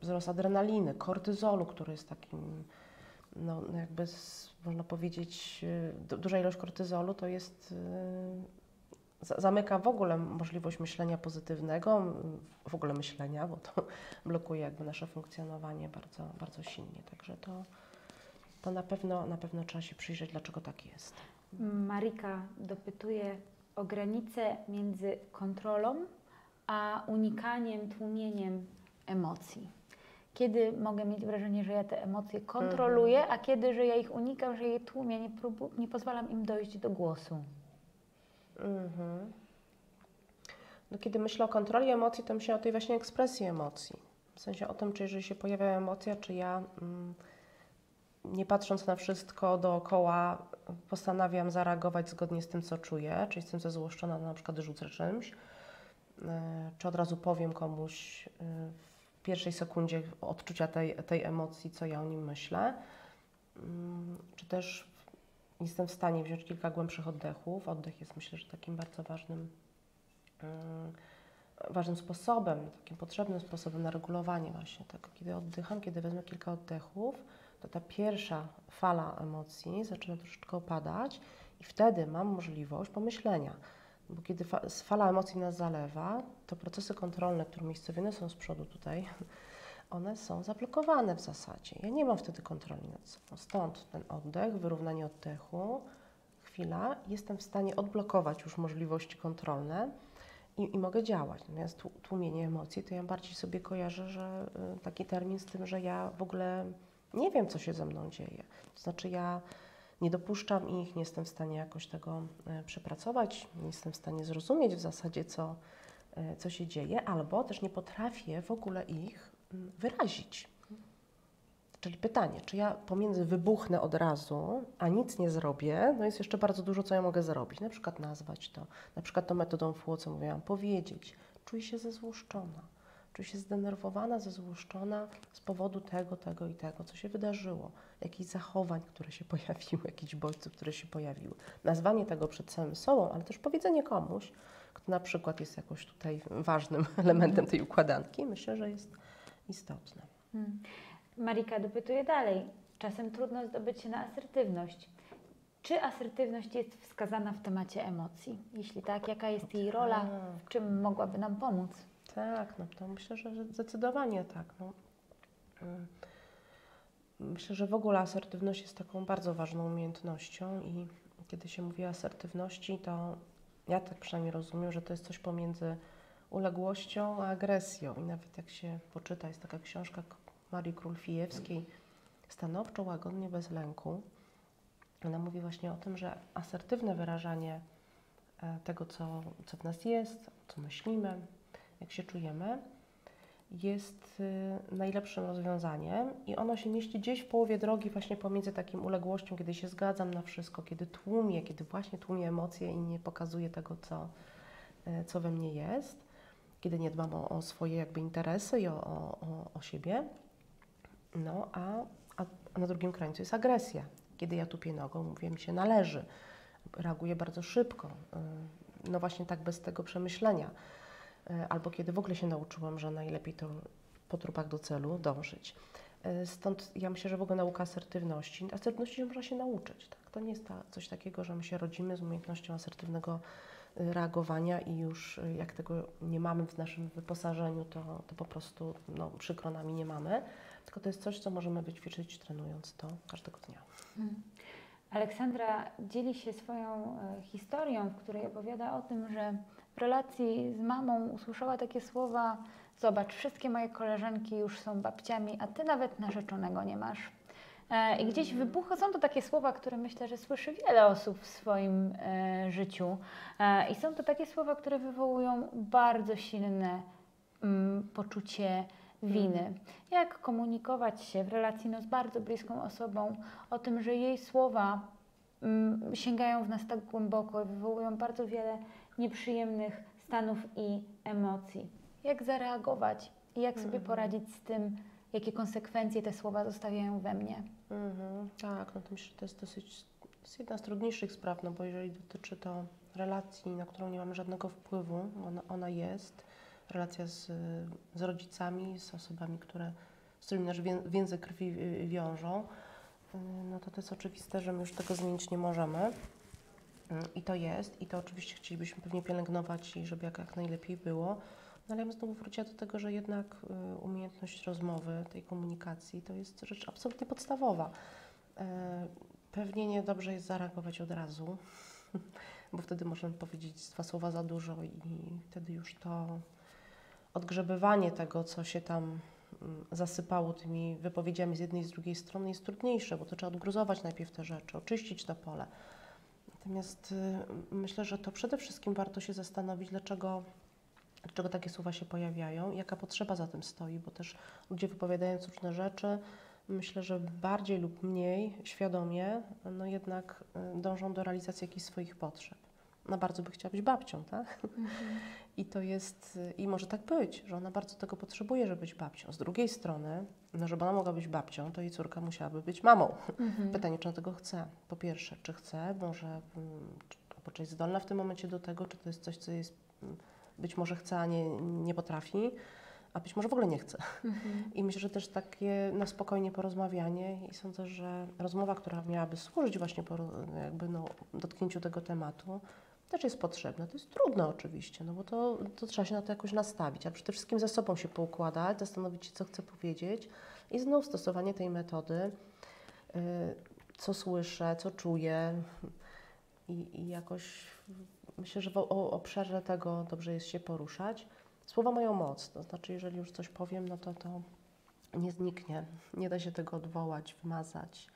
wzrost adrenaliny, kortyzolu, który jest takim, no jakby można powiedzieć, duża ilość kortyzolu to jest, zamyka w ogóle możliwość myślenia pozytywnego, w ogóle myślenia, bo to blokuje jakby nasze funkcjonowanie bardzo, bardzo silnie, także to na pewno trzeba się przyjrzeć, dlaczego tak jest. Marika dopytuje o granicę między kontrolą a unikaniem, tłumieniem emocji. Kiedy mogę mieć wrażenie, że ja te emocje kontroluję, a kiedy, że ja ich unikam, że je tłumię, nie pozwalam im dojść do głosu? No, kiedy myślę o kontroli emocji, to myślę o tej właśnie ekspresji emocji. W sensie o tym, czy jeżeli się pojawia emocja, czy ja nie patrząc na wszystko dookoła, postanawiam zareagować zgodnie z tym, co czuję, czyli z tym, co złoszczona, na przykład rzucę czymś, czy od razu powiem komuś w pierwszej sekundzie odczucia tej emocji, co ja o nim myślę, czy też jestem w stanie wziąć kilka głębszych oddechów. Oddech jest, myślę, że takim bardzo ważnym sposobem, takim potrzebnym sposobem na regulowanie właśnie tego. Kiedy oddycham, kiedy wezmę kilka oddechów, to ta pierwsza fala emocji zaczyna troszeczkę opadać i wtedy mam możliwość pomyślenia. Bo kiedy fala emocji nas zalewa, to procesy kontrolne, które umiejscowione są z przodu tutaj, one są zablokowane w zasadzie. Ja nie mam wtedy kontroli nad sobą. Stąd ten oddech, wyrównanie oddechu, chwila, jestem w stanie odblokować już możliwości kontrolne i mogę działać. Natomiast tłumienie emocji, to ja bardziej sobie kojarzę, że taki termin z tym, że ja w ogóle nie wiem, co się ze mną dzieje. To znaczy ja nie dopuszczam ich, nie jestem w stanie jakoś tego przepracować, nie jestem w stanie zrozumieć w zasadzie, co się dzieje, albo też nie potrafię w ogóle ich wyrazić. Czyli pytanie, czy ja pomiędzy wybuchnę od razu, a nic nie zrobię, no jest jeszcze bardzo dużo, co ja mogę zrobić. Na przykład nazwać to, na przykład tą metodą FLO, co mówiłam, powiedzieć. Czuję się zezłoszczona, czuję się zdenerwowana, zezłoszczona z powodu tego, tego i tego, co się wydarzyło. Jakichś zachowań, które się pojawiły, jakichś bodźców, które się pojawiły. Nazwanie tego przed samym sobą, ale też powiedzenie komuś, kto na przykład jest jakoś tutaj ważnym elementem tej układanki, myślę, że jest istotne. Marika dopytuje dalej. Czasem trudno zdobyć się na asertywność. Czy asertywność jest wskazana w temacie emocji? Jeśli tak, jaka jest jej rola? W czym mogłaby nam pomóc? Tak, no to myślę, że zdecydowanie tak. No. Myślę, że w ogóle asertywność jest taką bardzo ważną umiejętnością i kiedy się mówi o asertywności, to ja tak przynajmniej rozumiem, że to jest coś pomiędzy uległością a agresją. I nawet jak się poczyta, jest taka książka Marii Król-Fijewskiej, Stanowczo, łagodnie, bez lęku. Ona mówi właśnie o tym, że asertywne wyrażanie tego, co w nas jest, co myślimy, jak się czujemy, jest najlepszym rozwiązaniem i ono się mieści gdzieś w połowie drogi właśnie pomiędzy takim uległością, kiedy się zgadzam na wszystko, kiedy właśnie tłumię emocje i nie pokazuję tego, co we mnie jest, kiedy nie dbam o swoje jakby interesy i o siebie, no a na drugim krańcu jest agresja. Kiedy ja tupię nogą, mówię, mi się należy, reaguję bardzo szybko, no właśnie tak bez tego przemyślenia. Albo kiedy w ogóle się nauczyłam, że najlepiej to po trupach do celu dążyć. Stąd ja myślę, że w ogóle nauka asertywności, można się nauczyć. Tak? To nie jest coś takiego, że my się rodzimy z umiejętnością asertywnego reagowania i już jak tego nie mamy w naszym wyposażeniu, to po prostu no, przykro nami nie mamy. Tylko to jest coś, co możemy wyćwiczyć trenując to każdego dnia. Aleksandra dzieli się swoją historią, w której opowiada o tym, że w relacji z mamą usłyszała takie słowa: zobacz, wszystkie moje koleżanki już są babciami, a ty nawet narzeczonego nie masz. I gdzieś wybuchło, są to takie słowa, które myślę, że słyszy wiele osób w swoim życiu. I są to takie słowa, które wywołują bardzo silne poczucie winy. Jak komunikować się w relacji z bardzo bliską osobą o tym, że jej słowa sięgają w nas tak głęboko i wywołują bardzo wiele nieprzyjemnych stanów i emocji. Jak zareagować i jak sobie poradzić z tym, jakie konsekwencje te słowa zostawiają we mnie. Tak, no to myślę, że to jest jedna z trudniejszych spraw, no bo jeżeli dotyczy to relacji, na którą nie mamy żadnego wpływu, ona jest, relacja z rodzicami, z osobami, z którymi nasz więzy krwi wiążą, no to jest oczywiste, że my już tego zmienić nie możemy. I to jest, i to oczywiście chcielibyśmy pewnie pielęgnować i żeby jak najlepiej było. No ale ja bym znowu wróciła do tego, że jednak umiejętność rozmowy, tej komunikacji to jest rzecz absolutnie podstawowa. Pewnie niedobrze jest zareagować od razu, bo wtedy możemy powiedzieć dwa słowa za dużo i wtedy już to odgrzebywanie tego, co się tam zasypało tymi wypowiedziami z jednej i z drugiej strony jest trudniejsze, bo to trzeba odgruzować najpierw te rzeczy, oczyścić to pole. Natomiast myślę, że to przede wszystkim warto się zastanowić, dlaczego takie słowa się pojawiają i jaka potrzeba za tym stoi, bo też ludzie wypowiadając różne rzeczy myślę, że bardziej lub mniej świadomie, no jednak dążą do realizacji jakichś swoich potrzeb. Ona bardzo by chciała być babcią, tak? I to jest, i może tak być, że ona bardzo tego potrzebuje, żeby być babcią. Z drugiej strony, no żeby ona mogła być babcią, to jej córka musiałaby być mamą. Pytanie, czy ona tego chce. Po pierwsze, czy chce, może, czy jest zdolna w tym momencie do tego, czy to jest coś, co jest, być może chce, a nie potrafi, a być może w ogóle nie chce. I myślę, że też takie na spokojnie porozmawianie i sądzę, że rozmowa, która miałaby służyć właśnie jakby no, dotknięciu tego tematu, też jest potrzebna. To jest trudne oczywiście, no bo to trzeba się na to jakoś nastawić, a przede wszystkim ze sobą się poukładać, zastanowić się, co chcę powiedzieć i znów stosowanie tej metody, co słyszę, co czuję i jakoś myślę, że w obszarze tego dobrze jest się poruszać. Słowa mają moc, to znaczy jeżeli już coś powiem, no to nie zniknie, nie da się tego odwołać, wymazać.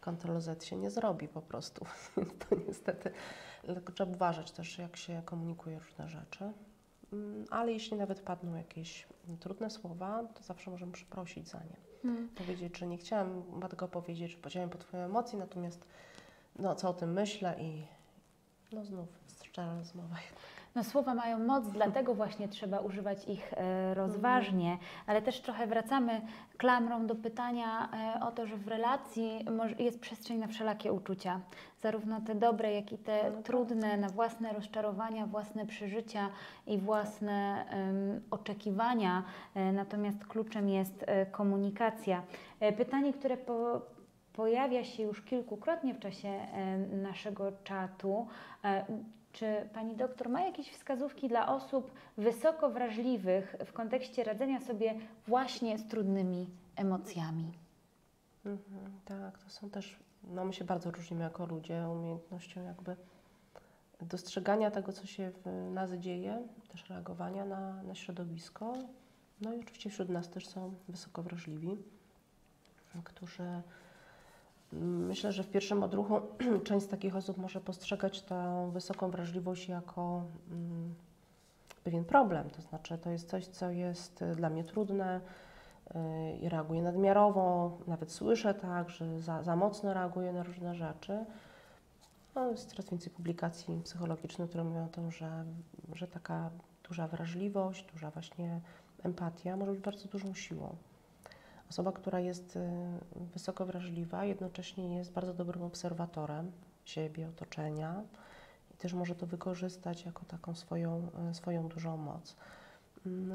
Ctrl+Z się nie zrobi po prostu, więc to niestety, tylko trzeba uważać też, jak się komunikuje różne rzeczy, ale jeśli nawet padną jakieś trudne słowa, to zawsze możemy przeprosić za nie. Powiedzieć, że nie chciałam tego powiedzieć, że podziałem po Twoje emocje, natomiast no, co o tym myślę i no znów szczera rozmowa jednak. No, słowa mają moc, dlatego właśnie trzeba używać ich rozważnie, ale też trochę wracamy klamrą do pytania o to, że w relacji jest przestrzeń na wszelakie uczucia, zarówno te dobre, jak i te trudne, na własne rozczarowania, własne przeżycia i własne oczekiwania, natomiast kluczem jest komunikacja. Pytanie, które pojawia się już kilkukrotnie w czasie naszego czatu. Czy Pani doktor ma jakieś wskazówki dla osób wysoko wrażliwych w kontekście radzenia sobie właśnie z trudnymi emocjami? Tak, to są też, no my się bardzo różnimy jako ludzie umiejętnością jakby dostrzegania tego, co się w nas dzieje, też reagowania na środowisko. No i oczywiście wśród nas też są wysoko wrażliwi, którzy... Myślę, że w pierwszym odruchu część z takich osób może postrzegać tę wysoką wrażliwość jako pewien problem. To znaczy, to jest coś, co jest dla mnie trudne i reaguję nadmiarowo, nawet słyszę tak, że za mocno reaguję na różne rzeczy. No, jest coraz więcej publikacji psychologicznych, które mówią o tym, że taka duża wrażliwość, duża właśnie empatia może być bardzo dużą siłą. Osoba, która jest wysoko wrażliwa, jednocześnie jest bardzo dobrym obserwatorem siebie, otoczenia i też może to wykorzystać jako taką swoją dużą moc.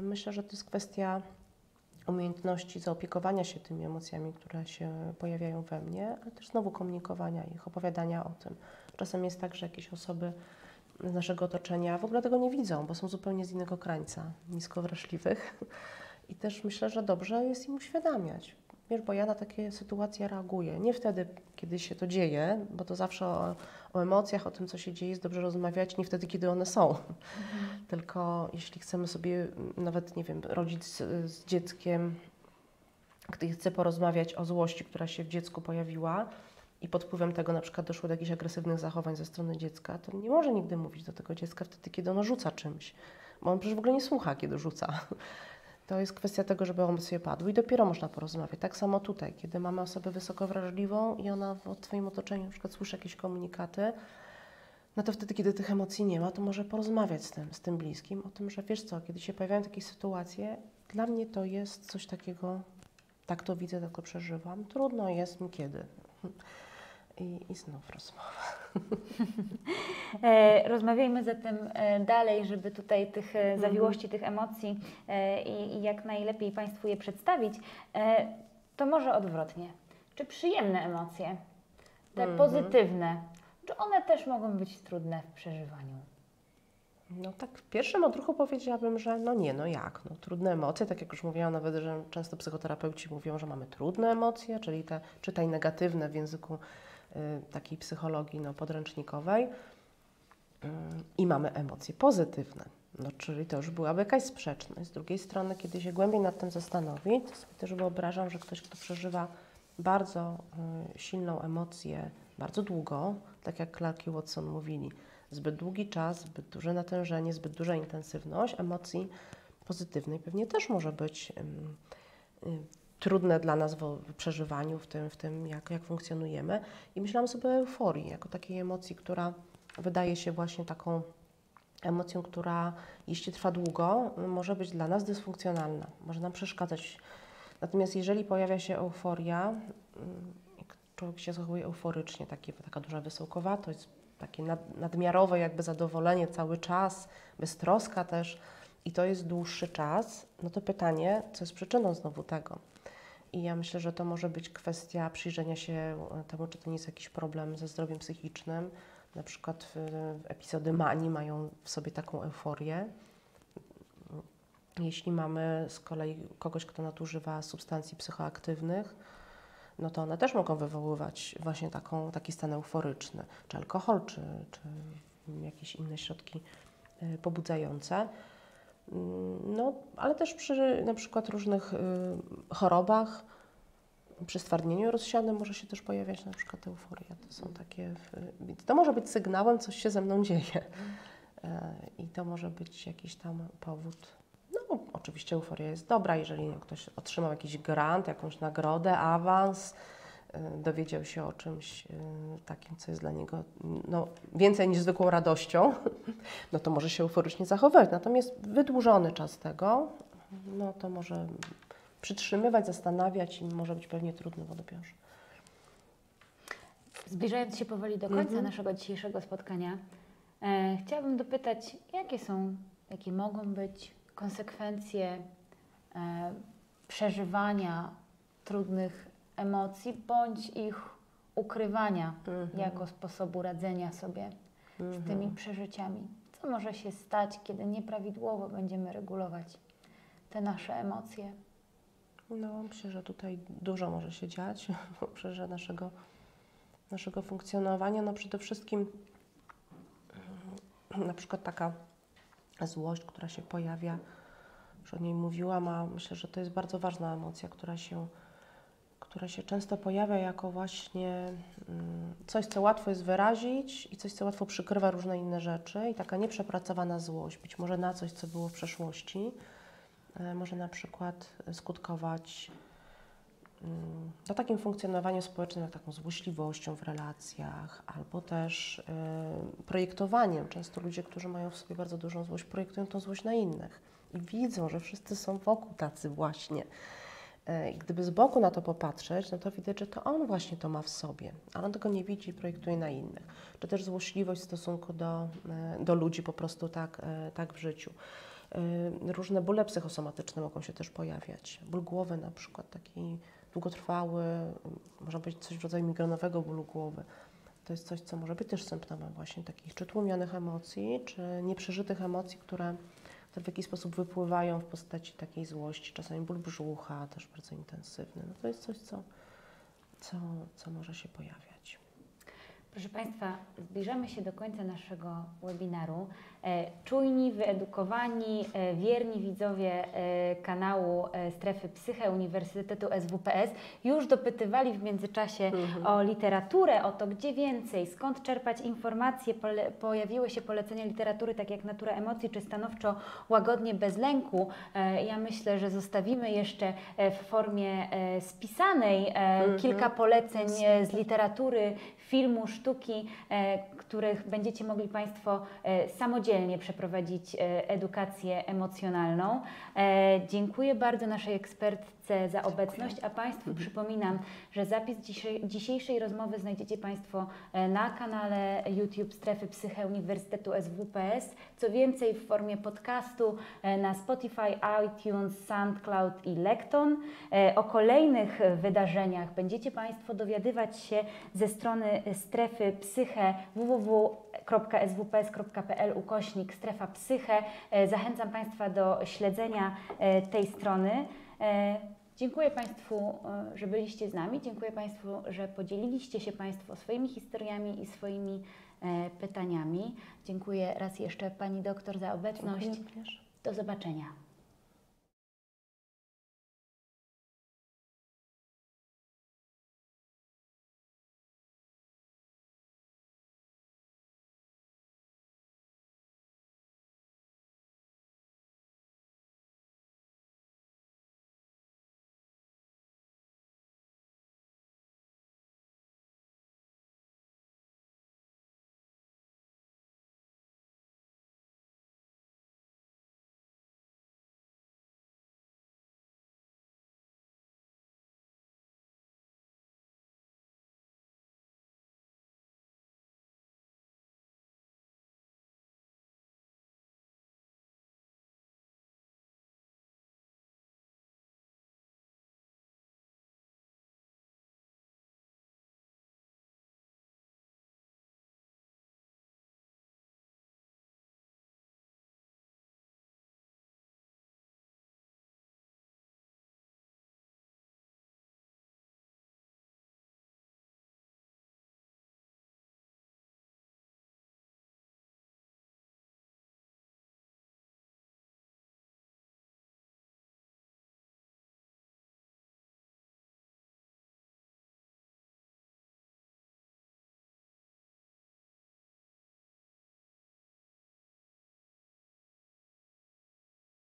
Myślę, że to jest kwestia umiejętności zaopiekowania się tymi emocjami, które się pojawiają we mnie, ale też znowu komunikowania ich, opowiadania o tym. Czasem jest tak, że jakieś osoby z naszego otoczenia w ogóle tego nie widzą, bo są zupełnie z innego krańca nisko wrażliwych. I też myślę, że dobrze jest im uświadamiać. Wiesz, bo ja na takie sytuacje reaguję. Nie wtedy, kiedy się to dzieje, bo to zawsze o emocjach, o tym, co się dzieje, jest dobrze rozmawiać, nie wtedy, kiedy one są. Tylko jeśli chcemy sobie nawet, nie wiem, rodzic z dzieckiem, gdy chce porozmawiać o złości, która się w dziecku pojawiła i pod wpływem tego na przykład doszło do jakichś agresywnych zachowań ze strony dziecka, to nie może nigdy mówić do tego dziecka wtedy, kiedy ono rzuca czymś. Bo on przecież w ogóle nie słucha, kiedy rzuca. To jest kwestia tego, żeby emocje padły i dopiero można porozmawiać. Tak samo tutaj, kiedy mamy osobę wysoko wrażliwą i ona w Twoim otoczeniu na przykład słyszy jakieś komunikaty, no to wtedy, kiedy tych emocji nie ma, to może porozmawiać z tym bliskim o tym, że wiesz co, kiedy się pojawiają takie sytuacje, dla mnie to jest coś takiego, tak to widzę, tak to przeżywam, trudno jest mi kiedy. I znów rozmowa. Rozmawiajmy zatem dalej, żeby tutaj tych zawiłości, tych emocji i jak najlepiej Państwu je przedstawić. To może odwrotnie. Czy przyjemne emocje, te pozytywne, czy one też mogą być trudne w przeżywaniu? No tak w pierwszym odruchu powiedziałabym, że no nie, no jak, no trudne emocje, tak jak już mówiłam nawet, że często psychoterapeuci mówią, że mamy trudne emocje, czyli te czytaj negatywne w języku takiej psychologii no, podręcznikowej i mamy emocje pozytywne, no, czyli to już byłaby jakaś sprzeczność. Z drugiej strony, kiedy się głębiej nad tym zastanowić, to sobie też wyobrażam, że ktoś, kto przeżywa bardzo silną emocję, bardzo długo, tak jak Clark i Watson mówili, zbyt długi czas, zbyt duże natężenie, zbyt duża intensywność emocji pozytywnej pewnie też może być trudne dla nas w przeżywaniu, w tym jak funkcjonujemy. I myślałam sobie o euforii, jako takiej emocji, która wydaje się właśnie taką emocją, która jeśli trwa długo, może być dla nas dysfunkcjonalna, może nam przeszkadzać. Natomiast jeżeli pojawia się euforia, człowiek się zachowuje euforycznie, taka duża wysołkowatość, takie nadmiarowe jakby zadowolenie cały czas, beztroska też, i to jest dłuższy czas, no to pytanie, co jest przyczyną znowu tego? I ja myślę, że to może być kwestia przyjrzenia się temu, czy to nie jest jakiś problem ze zdrowiem psychicznym. Na przykład epizody manii mają w sobie taką euforię. Jeśli mamy z kolei kogoś, kto nadużywa substancji psychoaktywnych, no to one też mogą wywoływać właśnie taki stan euforyczny, czy alkohol, czy jakieś inne środki pobudzające. No, ale też przy na przykład różnych chorobach, przy stwardnieniu rozsianym może się też pojawiać na przykład euforia. To są takie, to może być sygnałem, coś się ze mną dzieje. I to może być jakiś tam powód. No, oczywiście euforia jest dobra, jeżeli ktoś otrzymał jakiś grant, jakąś nagrodę, awans, dowiedział się o czymś takim, co jest dla niego no, więcej niż zwykłą radością, no to może się euforycznie zachowywać. Natomiast wydłużony czas tego, no to może przytrzymywać, zastanawiać i może być pewnie trudny w odbiorze. Zbliżając się powoli do końca naszego dzisiejszego spotkania, chciałabym dopytać, jakie mogą być konsekwencje przeżywania trudnych emocji bądź ich ukrywania jako sposobu radzenia sobie z tymi przeżyciami. Co może się stać, kiedy nieprawidłowo będziemy regulować te nasze emocje? No, myślę, że tutaj dużo może się dziać w obszarze naszego funkcjonowania. No przede wszystkim na przykład taka złość, która się pojawia, już o niej mówiłam, a myślę, że to jest bardzo ważna emocja, która się często pojawia jako właśnie coś, co łatwo jest wyrazić i coś, co łatwo przykrywa różne inne rzeczy, i taka nieprzepracowana złość, być może na coś, co było w przeszłości, może na przykład skutkować no, takim funkcjonowaniem społecznym, jak taką złośliwością w relacjach, albo też projektowaniem. Często ludzie, którzy mają w sobie bardzo dużą złość, projektują tą złość na innych i widzą, że wszyscy są wokół tacy właśnie. Gdyby z boku na to popatrzeć, no to widać, że to on właśnie to ma w sobie, ale on tego nie widzi i projektuje na innych. Czy też złośliwość w stosunku do ludzi po prostu tak w życiu. Różne bóle psychosomatyczne mogą się też pojawiać. Ból głowy na przykład, taki długotrwały, może być coś w rodzaju migrenowego bólu głowy. To jest coś, co może być też symptomem właśnie takich czy tłumionych emocji, czy nieprzeżytych emocji, które w jakiś sposób wypływają w postaci takiej złości. Czasami ból brzucha, też bardzo intensywny. No to jest coś, co może się pojawiać. Proszę Państwa, zbliżamy się do końca naszego webinaru. Czujni, wyedukowani, wierni widzowie kanału Strefy Psyche Uniwersytetu SWPS już dopytywali w międzyczasie o literaturę, o to, gdzie więcej, skąd czerpać informacje. Pojawiły się polecenia literatury, tak jak Natura emocji czy Stanowczo, łagodnie, bez lęku. Ja myślę, że zostawimy jeszcze w formie spisanej kilka poleceń z literatury, filmu, sztuki, których będziecie mogli Państwo samodzielnie przeprowadzić edukację emocjonalną. Dziękuję bardzo naszej ekspertce za obecność, a Państwu przypominam, że zapis dzisiejszej rozmowy znajdziecie Państwo na kanale YouTube Strefy Psyche Uniwersytetu SWPS. Co więcej, w formie podcastu na Spotify, iTunes, SoundCloud i Lekton. O kolejnych wydarzeniach będziecie Państwo dowiadywać się ze strony Strefy Psyche www.swps.pl/strefa psyche. Zachęcam Państwa do śledzenia tej strony. Dziękuję Państwu, że byliście z nami. Dziękuję Państwu, że podzieliliście się Państwo swoimi historiami i swoimi pytaniami. Dziękuję raz jeszcze Pani doktor za obecność. Do zobaczenia.